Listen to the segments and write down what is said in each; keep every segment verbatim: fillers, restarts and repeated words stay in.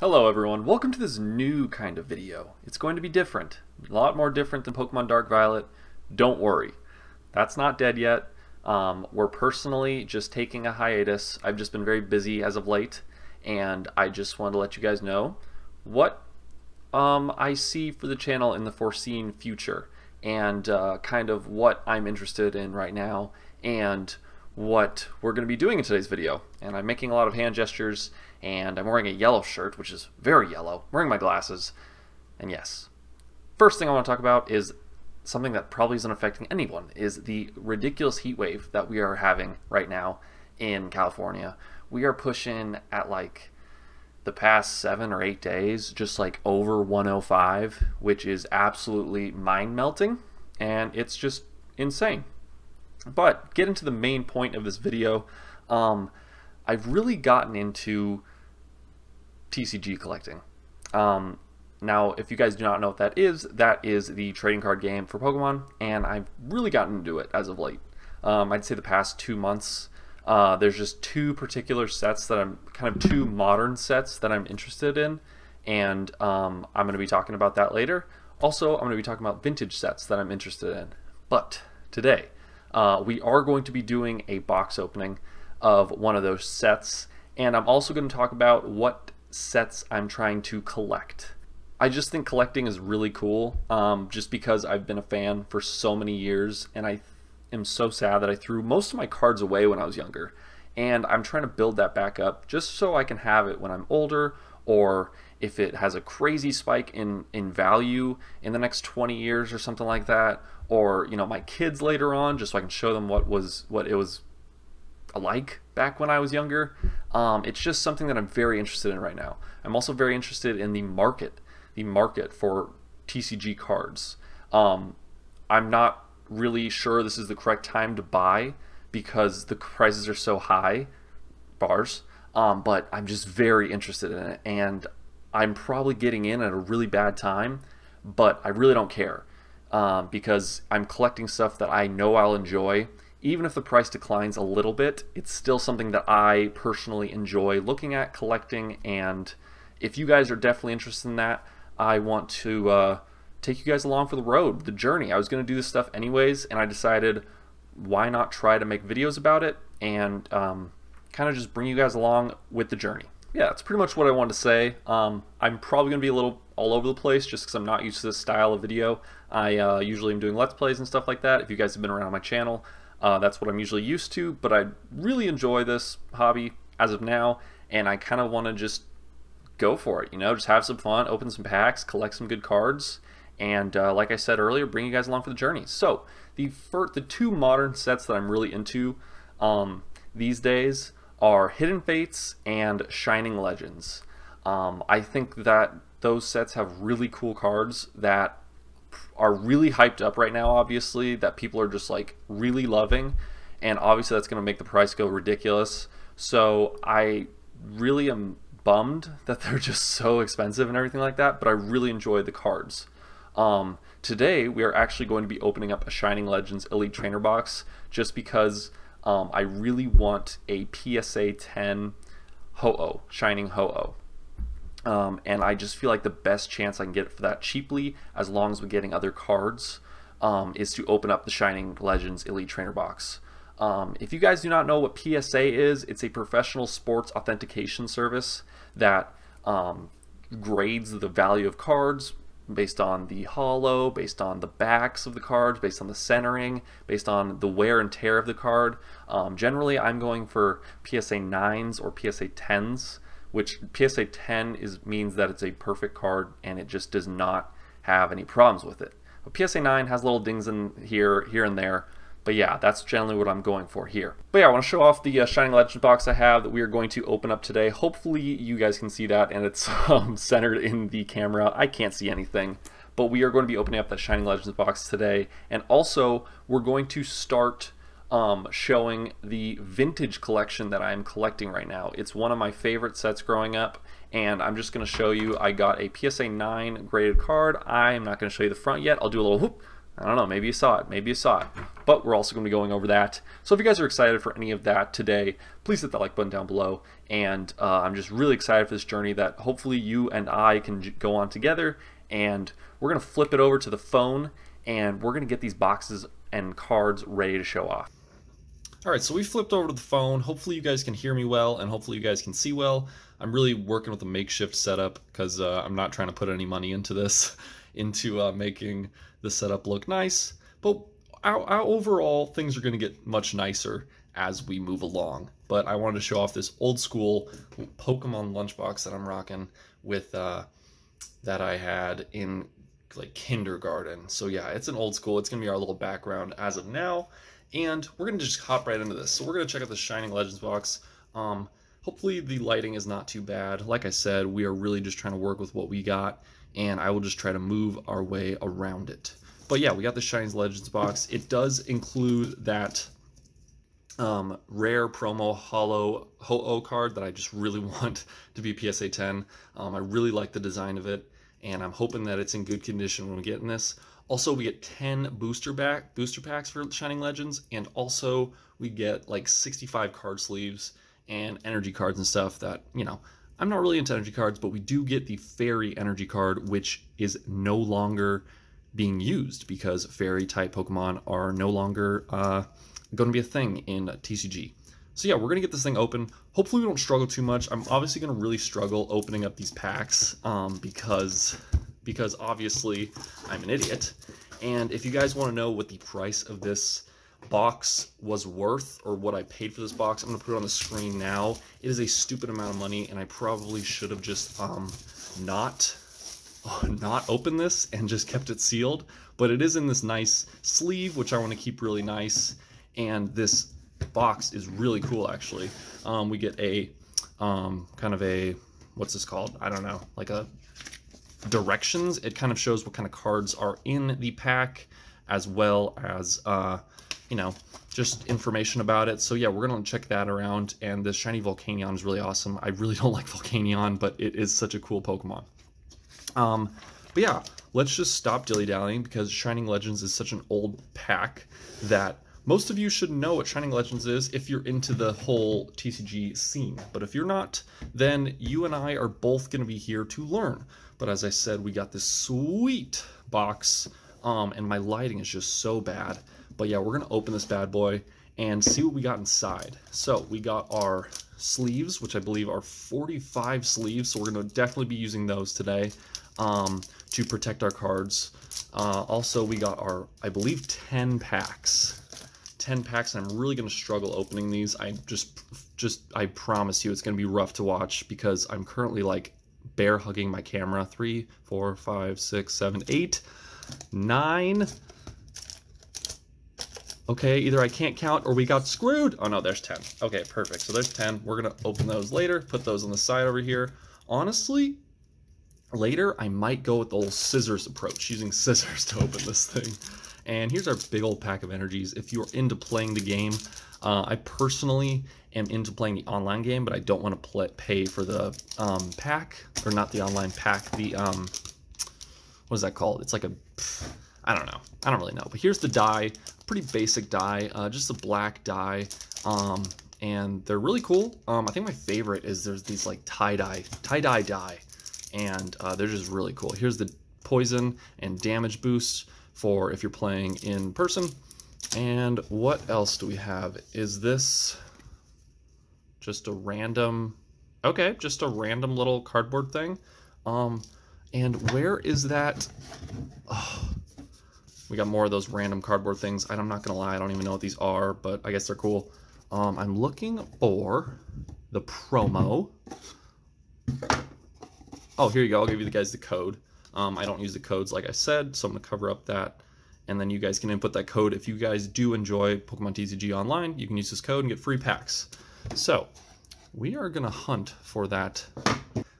Hello everyone, welcome to this new kind of video. It's going to be different, a lot more different than Pokemon Dark Violet. Don't worry, that's not dead yet. Um, we're personally just taking a hiatus. I've just been very busy as of late, and I just wanted to let you guys know what um, I see for the channel in the foreseen future, and uh, kind of what I'm interested in right now, and what we're going to be doing in today's video. And I'm making a lot of hand gestures, and I'm wearing a yellow shirt, which is very yellow. I'm wearing my glasses, and yes. First thing I want to talk about is something that probably isn't affecting anyone, is the ridiculous heat wave that we are having right now in California. We are pushing at like the past seven or eight days, just like over one oh five, which is absolutely mind-melting, and it's just insane. But get into the main point of this video. um, I've really gotten into T C G collecting. Um, now if you guys do not know what that is, that is the trading card game for Pokemon, and I've really gotten into it as of late. Um, I'd say the past two months, uh, there's just two particular sets that I'm, kind of two modern sets that I'm interested in, and um, I'm going to be talking about that later. Also, I'm going to be talking about vintage sets that I'm interested in. But today, Uh, we are going to be doing a box opening of one of those sets, and I'm also going to talk about what sets I'm trying to collect. I just think collecting is really cool, um, just because I've been a fan for so many years, and I am so sad that I threw most of my cards away when I was younger, and I'm trying to build that back up just so I can have it when I'm older, or if it has a crazy spike in, in value in the next twenty years or something like that, or you know, my kids later on, just so I can show them what was what it was like back when I was younger. Um, it's just something that I'm very interested in right now. I'm also very interested in the market, the market for T C G cards. Um, I'm not really sure this is the correct time to buy because the prices are so high, bars, um, but I'm just very interested in it, and I'm probably getting in at a really bad time, but I really don't care. Um, because I'm collecting stuff that I know I'll enjoy. Even if the price declines a little bit, it's still something that I personally enjoy looking at, collecting, and if you guys are definitely interested in that, I want to uh, take you guys along for the road, the journey. I was going to do this stuff anyways, and I decided why not try to make videos about it and um, kind of just bring you guys along with the journey. Yeah, that's pretty much what I wanted to say. Um, I'm probably going to be a little all over the place just because I'm not used to this style of video. I uh, usually am doing Let's Plays and stuff like that. If you guys have been around my channel, uh, that's what I'm usually used to, but I really enjoy this hobby as of now, and I kind of want to just go for it, you know, just have some fun, open some packs, collect some good cards, and uh, like I said earlier, bring you guys along for the journey. So, the, first, the two modern sets that I'm really into um, these days are Hidden Fates and Shining Legends. Um, I think that those sets have really cool cards that are really hyped up right now, obviously, that people are just like really loving, and obviously that's going to make the price go ridiculous. So I really am bummed that they're just so expensive and everything like that, but I really enjoy the cards. Um, today we are actually going to be opening up a Shining Legends Elite Trainer Box just because Um, I really want a P S A ten Ho-Oh, Shining Ho-Oh. Um, and I just feel like the best chance I can get for that cheaply, as long as we're getting other cards, um, is to open up the Shining Legends Elite Trainer Box. Um, if you guys do not know what P S A is, it's a professional sports authentication service that um, grades the value of cards based on the hollow, based on the backs of the cards, based on the centering, based on the wear and tear of the card. Um, generally, I'm going for P S A nines or P S A tens, which P S A ten is means that it's a perfect card and it just does not have any problems with it. But P S A nine has little dings in here, here and there, but yeah, that's generally what I'm going for here. But yeah, I want to show off the uh, Shining Legends box I have that we are going to open up today. Hopefully you guys can see that, and it's um, centered in the camera. I can't see anything, but we are going to be opening up that Shining Legends box today, and also we're going to start um, showing the vintage collection that I'm collecting right now. It's one of my favorite sets growing up, and I'm just going to show you. I got a P S A nine graded card. I'm not going to show you the front yet. I'll do a little whoop. I don't know, maybe you saw it, maybe you saw it. But we're also going to be going over that. So if you guys are excited for any of that today, please hit that like button down below. And uh, I'm just really excited for this journey that hopefully you and I can j go on together. And we're going to flip it over to the phone, and we're going to get these boxes and cards ready to show off. All right, so we flipped over to the phone. Hopefully you guys can hear me well, and hopefully you guys can see well. I'm really working with a makeshift setup because uh, I'm not trying to put any money into this, into uh, making the setup look nice. But our, our overall, things are going to get much nicer as we move along. But I wanted to show off this old school Pokemon lunchbox that I'm rocking with, uh, that I had in like kindergarten. So yeah, it's an old school. It's going to be our little background as of now. And we're going to just hop right into this. So we're going to check out the Shining Legends box. Um, hopefully the lighting is not too bad. Like I said, we are really just trying to work with what we got, and I will just try to move our way around it. But yeah, we got the Shining Legends box. It does include that um, rare promo holo Ho-Oh card that I just really want to be P S A ten. Um, I really like the design of it, and I'm hoping that it's in good condition when we get in this. Also, we get ten booster back booster packs for Shining Legends, and also we get like sixty-five card sleeves and energy cards and stuff that, you know, I'm not really into energy cards, but we do get the Fairy Energy card, which is no longer being used because Fairy type Pokemon are no longer uh, going to be a thing in T C G. So yeah, we're going to get this thing open. Hopefully we don't struggle too much. I'm obviously going to really struggle opening up these packs um, because... because obviously I'm an idiot. And if you guys want to know what the price of this box was worth, or what I paid for this box, I'm going to put it on the screen now. It is a stupid amount of money, and I probably should have just um, not, not opened this and just kept it sealed. But it is in this nice sleeve, which I want to keep really nice. And this box is really cool, actually. Um, we get a um, kind of a, what's this called? I don't know, like a... directions. It kind of shows what kind of cards are in the pack, as well as uh you know, just information about it. So yeah, we're gonna check that around. And this shiny Volcanion is really awesome. I really don't like Volcanion, but it is such a cool Pokemon. Um but yeah, let's just stop dilly-dallying, because Shining Legends is such an old pack that most of you should know what Shining Legends is if you're into the whole T C G scene. But if you're not, then you and I are both going to be here to learn. But as I said, we got this sweet box, um, and my lighting is just so bad. But yeah, we're going to open this bad boy and see what we got inside. So we got our sleeves, which I believe are forty-five sleeves, so we're going to definitely be using those today um, to protect our cards. Uh, also, we got our, I believe, ten packs. ten packs, and I'm really going to struggle opening these. I just, just, I promise you it's going to be rough to watch, because I'm currently like bear hugging my camera. Three, four, five, six, seven, eight, nine. Okay, either I can't count or we got screwed. Oh no, there's ten. Okay, perfect. So there's ten. We're going to open those later, put those on the side over here. Honestly, later I might go with the old scissors approach, using scissors to open this thing. And here's our big old pack of energies. If you're into playing the game, uh, I personally am into playing the online game, but I don't want to play, pay for the um, pack, or not the online pack, the, um, what is that called? It's like a, I don't know. I don't really know. But here's the die, pretty basic die, uh, just a black die. Um, and they're really cool. Um, I think my favorite is there's these like tie-dye, tie-dye die. And uh, they're just really cool. Here's the poison and damage boost for if you're playing in person. And what else do we have? Is this just a random, okay, just a random little cardboard thing. Um, and where is that? Oh, we got more of those random cardboard things. And I'm not gonna lie, I don't even know what these are, but I guess they're cool. Um, I'm looking for the promo. Oh, here you go, I'll give you guys the code. Um, I don't use the codes, like I said, so I'm going to cover up that, and then you guys can input that code. If you guys do enjoy Pokemon T C G Online, you can use this code and get free packs. So, we are going to hunt for that,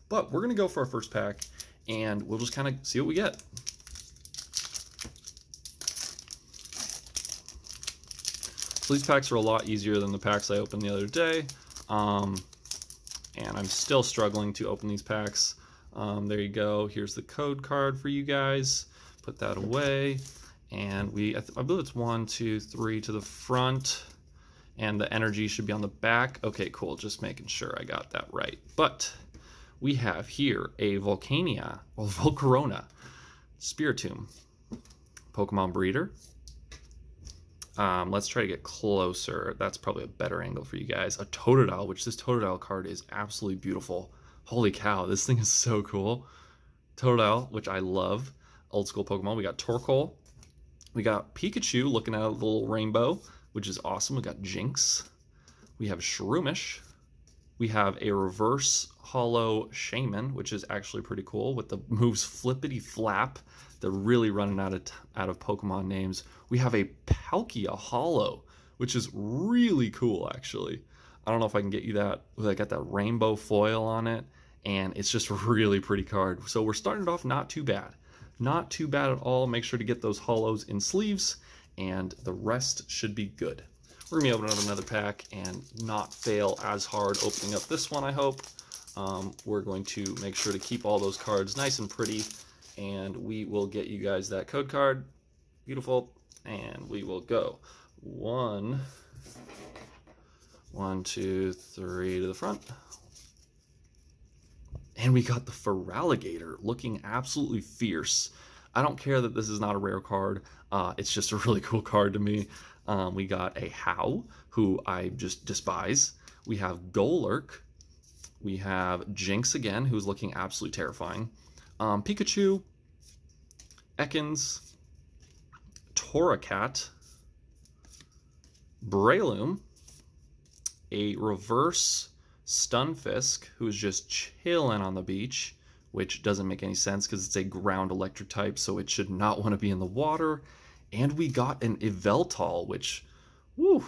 but we're going to go for our first pack, and we'll just kind of see what we get. So these packs are a lot easier than the packs I opened the other day, um, and I'm still struggling to open these packs. Um, there you go. Here's the code card for you guys. Put that away. And we, I, I believe it's one, two, three to the front. And the energy should be on the back. Okay, cool. Just making sure I got that right. But we have here a Volcania, well, Volcarona, Spiritomb, Pokemon Breeder. Um, let's try to get closer. That's probably a better angle for you guys. A Totodile, which this Totodile card is absolutely beautiful. Holy cow, this thing is so cool. Totodile, which I love. Old school Pokemon. We got Torkoal. We got Pikachu looking at a little rainbow, which is awesome. We got Jinx. We have Shroomish. We have a reverse hollow Shaman, which is actually pretty cool with the moves Flippity Flap. They're really running out of out of Pokemon names. We have a Palkia hollow, which is really cool actually. I don't know if I can get you that. I got that rainbow foil on it, and it's just a really pretty card. So we're starting it off not too bad. Not too bad at all. Make sure to get those hollows in sleeves, and the rest should be good. We're gonna be opening up another pack and not fail as hard opening up this one, I hope. Um, we're going to make sure to keep all those cards nice and pretty, and we will get you guys that code card. Beautiful. And we will go one, one, two, three to the front. And we got the Feraligatr looking absolutely fierce. I don't care that this is not a rare card. Uh, it's just a really cool card to me. Um, we got a How, who I just despise. We have Golurk. We have Jinx again, who's looking absolutely terrifying. Um, Pikachu. Ekans. Torracat. Breloom. A reverse Stunfisk, who is just chilling on the beach, which doesn't make any sense because it's a ground electric type, so it should not want to be in the water. And we got an Yveltal, which, whew,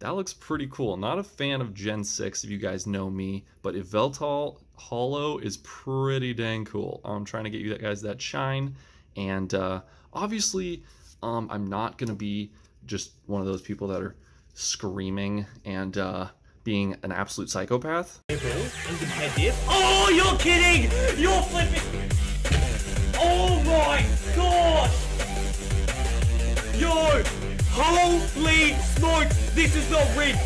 that looks pretty cool. Not a fan of Gen six, if you guys know me, but Yveltal Hollow is pretty dang cool. I'm trying to get you guys that shine, and uh, obviously um, I'm not going to be just one of those people that are screaming and... Uh, being an absolute psychopath. Oh, you're kidding! You're flipping! Oh my god! Yo! Holy smokes! This is not real!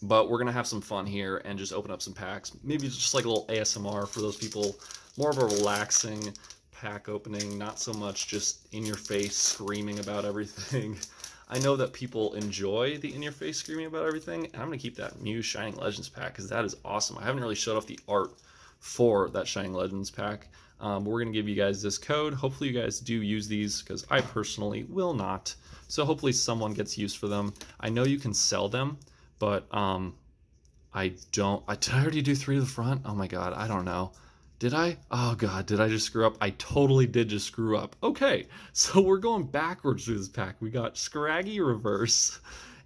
But we're gonna have some fun here and just open up some packs. Maybe just like a little A S M R for those people. More of a relaxing pack opening, not so much just in your face screaming about everything. I know that people enjoy the in-your-face screaming about everything, and I'm going to keep that Mew Shining Legends pack because that is awesome. I haven't really shut off the art for that Shining Legends pack. Um, we're going to give you guys this code. Hopefully you guys do use these because I personally will not. So hopefully someone gets used for them. I know you can sell them, but um, I don't. I, did I already do three to the front? Oh my god, I don't know. Did I? Oh god, did I just screw up? I totally did just screw up. Okay, so we're going backwards through this pack. We got Scraggy Reverse,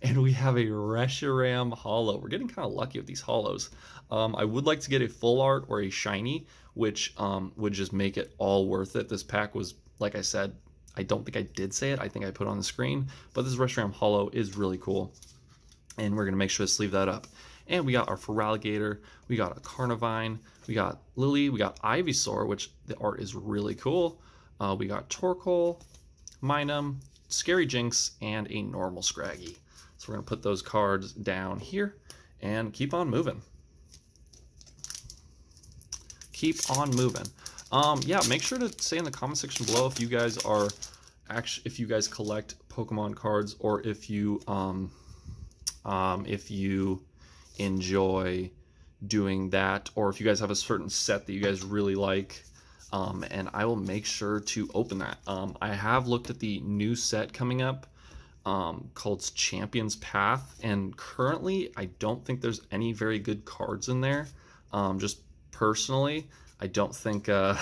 and we have a Reshiram Hollow. We're getting kind of lucky with these Hollows. Um, I would like to get a Full Art or a Shiny, which um, would just make it all worth it. This pack was, like I said, I don't think I did say it. I think I put it on the screen. But this Reshiram Hollow is really cool, and we're going to make sure to sleeve that up. And we got our Feraligatr, we got a Carnivine, we got Lily, we got Ivysaur, which the art is really cool. Uh, we got Torkoal, Minum, Scary Jinx, and a normal Scraggy. So we're going to put those cards down here and keep on moving. Keep on moving. Um, yeah, make sure to say in the comment section below if you guys are actually, if you guys collect Pokemon cards, or if you, um, um, if you enjoy doing that, or if you guys have a certain set that you guys really like, um, and I will make sure to open that. Um, I have looked at the new set coming up um, called Champion's Path, and currently I don't think there's any very good cards in there. Um, just personally, I don't think uh,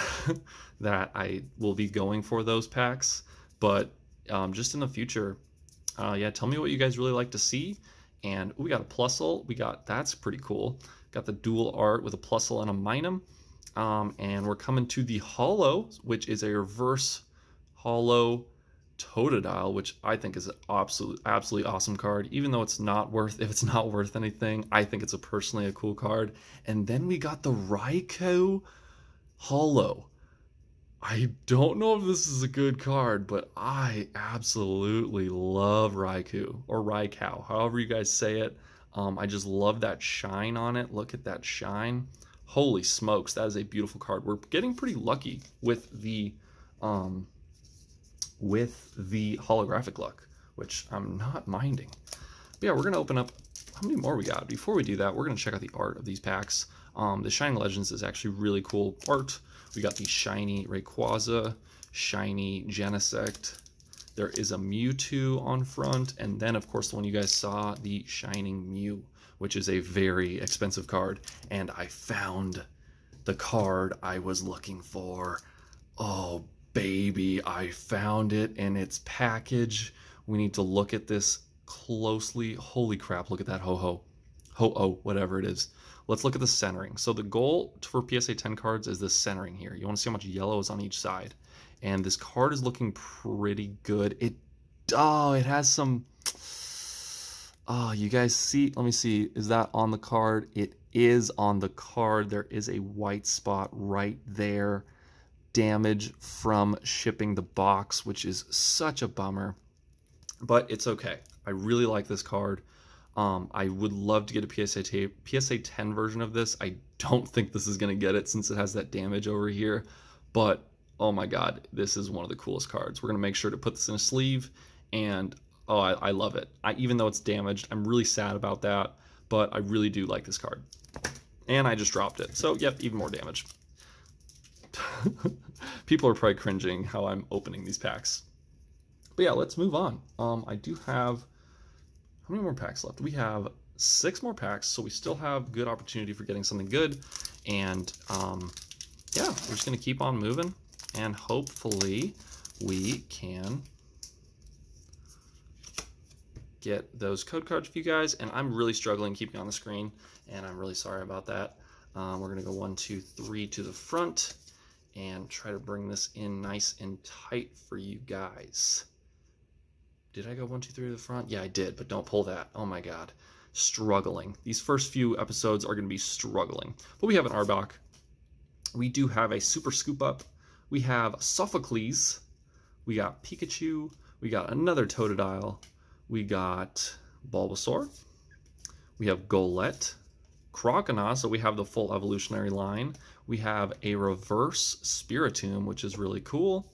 that I will be going for those packs, but um, just in the future, uh, yeah, tell me what you guys really like to see. And we got a Plusle. We got, that's pretty cool. Got the dual art with a Plusle and a Minum. Um, and we're coming to the Hollow, which is a reverse Hollow Totodile, which I think is an absolute, absolutely awesome card. Even though it's not worth, if it's not worth anything, I think it's a personally a cool card. And then we got the Raikou Hollow. I don't know if this is a good card, but I absolutely love Raikou, or Raikou, however you guys say it. Um, I just love that shine on it. Look at that shine. Holy smokes, that is a beautiful card. We're getting pretty lucky with the um, with the holographic luck, which I'm not minding. But yeah, we're going to open up. How many more we got? Before we do that, we're going to check out the art of these packs. Um, the Shining Legends is actually really cool art. We got the shiny Rayquaza, shiny Genesect. There is a Mewtwo on front, and then of course the one you guys saw, the Shining Mew, which is a very expensive card. And I found the card I was looking for. Oh baby, I found it in its package. We need to look at this closely. Holy crap, look at that Ho-Oh. Ho-Oh, whatever it is. Let's look at the centering. So the goal for P S A ten cards is the centering here. You want to see how much yellow is on each side. And this card is looking pretty good. It, oh, it has some, oh, you guys see, let me see, is that on the card? It is on the card. There is a white spot right there. Damage from shipping the box, which is such a bummer. But it's okay. I really like this card. Um, I would love to get a P S A ten version of this. I don't think this is going to get it since it has that damage over here. But, oh my god, this is one of the coolest cards. We're going to make sure to put this in a sleeve. And, oh, I, I love it. I, even though it's damaged, I'm really sad about that. But I really do like this card. And I just dropped it. So, yep, even more damage. People are probably cringing how I'm opening these packs. But yeah, let's move on. Um, I do have... How many more packs left? We have six more packs, so we still have good opportunity for getting something good. And um, yeah, we're just going to keep on moving, and hopefully we can get those code cards for you guys. And I'm really struggling keeping on the screen, and I'm really sorry about that. Um, we're going to go one, two, three to the front and try to bring this in nice and tight for you guys. Did I go one, two, three to the front? Yeah, I did, but don't pull that. Oh my god. Struggling. These first few episodes are going to be struggling. But we have an Arbok. We do have a Super Scoop Up. We have Sophocles. We got Pikachu. We got another Totodile. We got Bulbasaur. We have Golett. Croconaw, so we have the full evolutionary line. We have a reverse Spiritomb, which is really cool.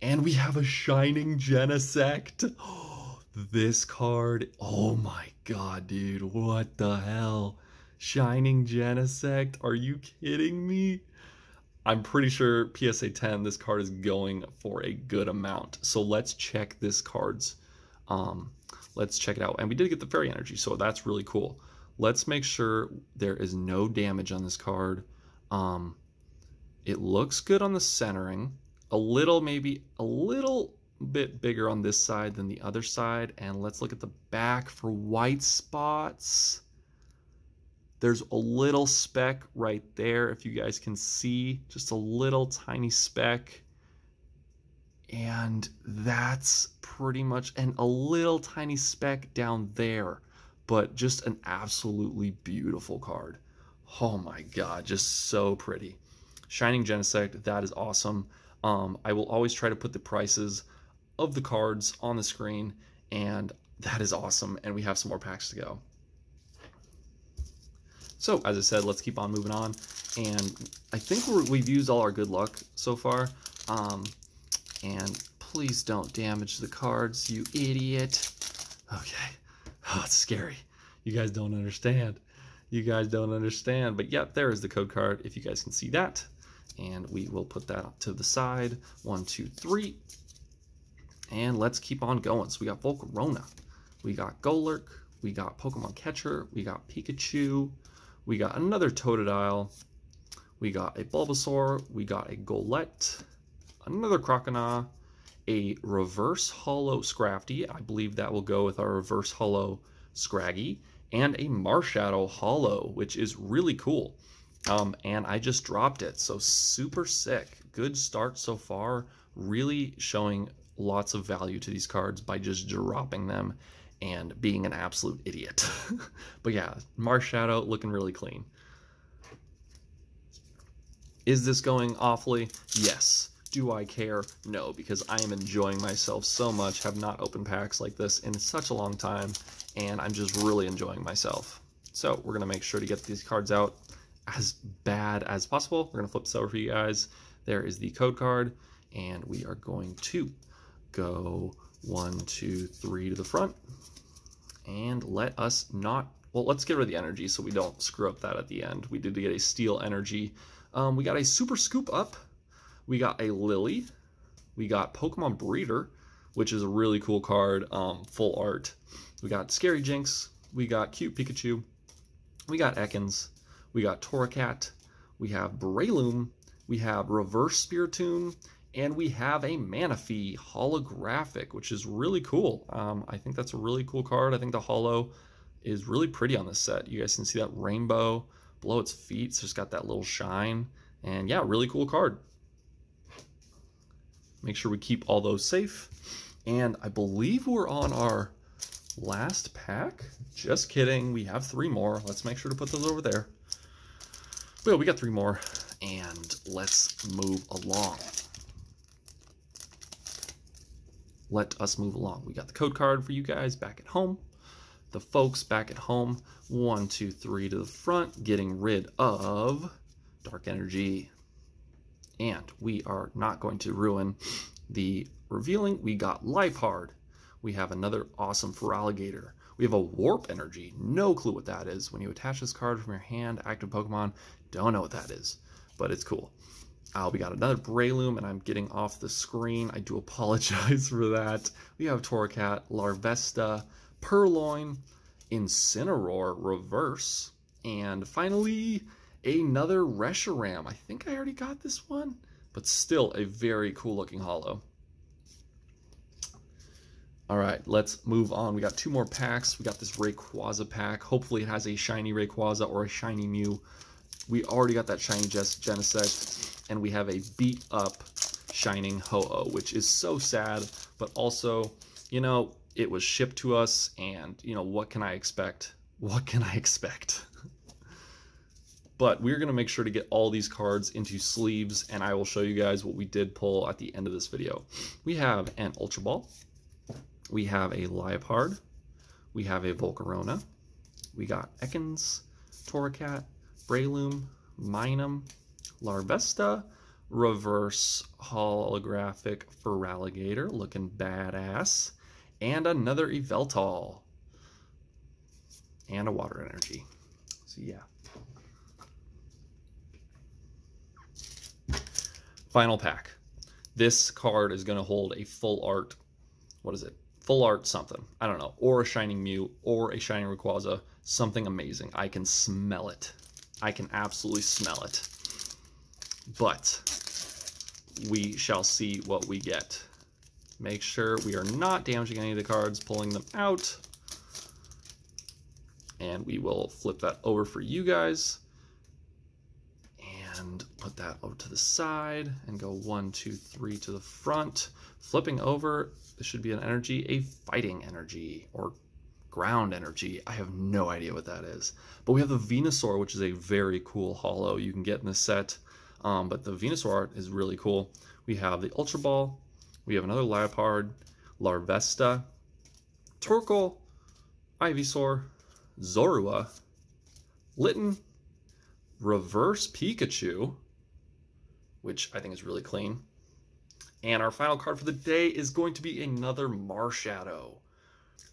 And we have a Shining Genesect. Oh, this card. Oh my god, dude. What the hell? Shining Genesect. Are you kidding me? I'm pretty sure P S A ten, this card is going for a good amount. So let's check this card's. Um, let's check it out. And we did get the Fairy Energy, so that's really cool. Let's make sure there is no damage on this card. Um, it looks good on the centering. A little, maybe a little bit bigger on this side than the other side. And let's look at the back for white spots. There's a little speck right there, if you guys can see, just a little tiny speck. And that's pretty much, and a little tiny speck down there, but just an absolutely beautiful card. Oh my god, just so pretty. Shining Genesect, that is awesome. Um, I will always try to put the prices of the cards on the screen, and that is awesome, and we have some more packs to go. So, as I said, let's keep on moving on, and I think we're, we've used all our good luck so far, um, and please don't damage the cards, you idiot. Okay, oh, it's scary. You guys don't understand. You guys don't understand, but yeah, there is the code card, if you guys can see that. And we will put that to the side. One, two, three. And let's keep on going. So we got Volcarona. We got Golurk. We got Pokemon Catcher. We got Pikachu. We got another Totodile. We got a Bulbasaur. We got a Golett. Another Croconaw. A reverse holo Scrafty. I believe that will go with our reverse holo Scraggy. And a Marshadow holo, which is really cool. Um, and I just dropped it, so super sick. Good start so far, really showing lots of value to these cards by just dropping them and being an absolute idiot. But yeah, Marshadow looking really clean. Is this going awfully? Yes. Do I care? No, because I am enjoying myself so much. Have not opened packs like this in such a long time, and I'm just really enjoying myself. So we're going to make sure to get these cards out as bad as possible. We're going to flip this over for you guys. There is the code card, and we are going to go one, two, three to the front. And let us not... Well, let's get rid of the energy so we don't screw up that at the end. We did get a steel energy. Um, we got a super scoop up. We got a Lily. We got Pokemon Breeder, which is a really cool card, um, full art. We got Scary Jinx. We got cute Pikachu. We got Ekans. We got Torracat. We have Breloom. We have Reverse Spiritomb. And we have a Manaphy holographic, which is really cool. Um, I think that's a really cool card. I think the holo is really pretty on this set. You guys can see that rainbow below its feet. It's just got that little shine. And yeah, really cool card. Make sure we keep all those safe. And I believe we're on our last pack. Just kidding. We have three more. Let's make sure to put those over there. Well, we got three more. And let's move along. Let us move along. We got the code card for you guys back at home. The folks back at home. One, two, three to the front. Getting rid of Dark Energy. And we are not going to ruin the revealing. We got Life Hard. We have another awesome Feraligatr. We have a Warp Energy. No clue what that is. When you attach this card from your hand, active Pokemon. Don't know what that is, but it's cool. Uh, we got another Breloom, and I'm getting off the screen. I do apologize for that. We have Torracat, Larvesta, Purloin, Incineroar, Reverse, and finally, another Reshiram. I think I already got this one, but still a very cool-looking holo. All right, let's move on. We got two more packs. We got this Rayquaza pack. Hopefully, it has a shiny Rayquaza or a shiny Mew. We already got that Shining Genesect, and we have a beat-up Shining Ho-Oh, which is so sad, but also, you know, it was shipped to us, and, you know, what can I expect? What can I expect? But we're going to make sure to get all these cards into sleeves, and I will show you guys what we did pull at the end of this video. We have an Ultra Ball. We have a Liepard. We have a Volcarona. We got Ekans, Torracat, Breloom, Minum, Larvesta, Reverse Holographic Feraligatr, looking badass, and another Yveltal, and a Water Energy. So yeah. Final pack. This card is going to hold a full art, what is it? Full art something. I don't know. Or a Shining Mew, or a Shining Rayquaza. Something amazing. I can smell it. I can absolutely smell it, but we shall see what we get. Make sure we are not damaging any of the cards, pulling them out, and we will flip that over for you guys, and put that over to the side, and go one, two, three to the front. Flipping over, this should be an energy, a fighting energy, or ground energy. I have no idea what that is, but we have the Venusaur, which is a very cool holo you can get in this set, um, but the Venusaur art is really cool. We have the Ultra Ball, we have another Liepard, Larvesta, Torkoal, Ivysaur, Zorua, Litten, Reverse Pikachu, which I think is really clean, and our final card for the day is going to be another Marshadow.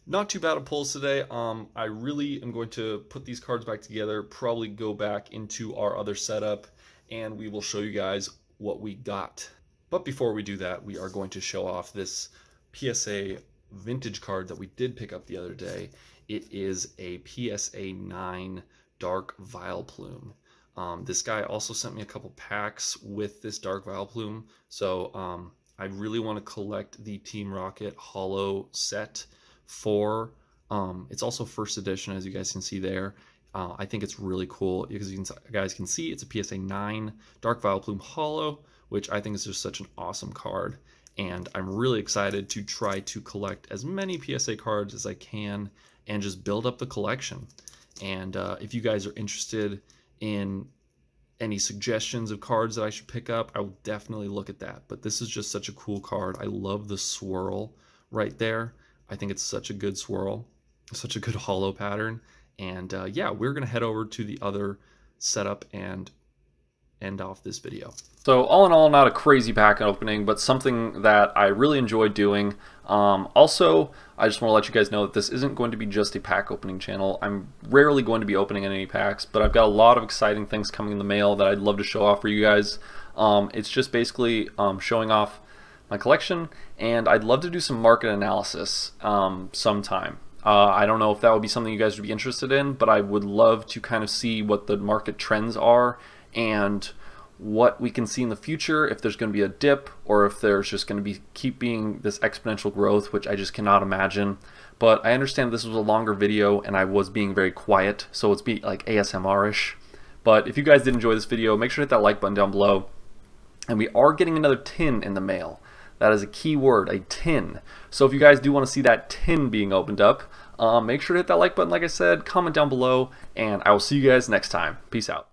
Not too bad of pulls today. Um, I really am going to put these cards back together, probably go back into our other setup, and we will show you guys what we got. But before we do that, we are going to show off this P S A vintage card that we did pick up the other day. It is a P S A nine Dark Vileplume. Um, this guy also sent me a couple packs with this Dark Vileplume, so um, I really want to collect the Team Rocket Holo set. For um it's also first edition, as you guys can see there. uh, I think it's really cool because you, can, you guys can see it's a P S A nine Dark Vileplume holo, which I think is just such an awesome card, and I'm really excited to try to collect as many P S A cards as I can and just build up the collection. And uh, if you guys are interested in any suggestions of cards that I should pick up, I will definitely look at that. But this is just such a cool card. I love the swirl right there. I think it's such a good swirl, such a good holo pattern. And uh, yeah, we're going to head over to the other setup and end off this video. So all in all, not a crazy pack opening, but something that I really enjoy doing. Um, also, I just want to let you guys know that this isn't going to be just a pack opening channel. I'm rarely going to be opening any packs, but I've got a lot of exciting things coming in the mail that I'd love to show off for you guys. Um, it's just basically um, showing off my collection, and I'd love to do some market analysis um, sometime. Uh, I don't know if that would be something you guys would be interested in, but I would love to kind of see what the market trends are and what we can see in the future, if there's going to be a dip or if there's just going to be keep being this exponential growth, which I just cannot imagine. But I understand this was a longer video and I was being very quiet, so it's be like A S M R-ish. But if you guys did enjoy this video, make sure to hit that like button down below. And we are getting another tin in the mail. That is a key word, a tin. So if you guys do want to see that tin being opened up, um, make sure to hit that like button, like I said, comment down below, and I will see you guys next time. Peace out.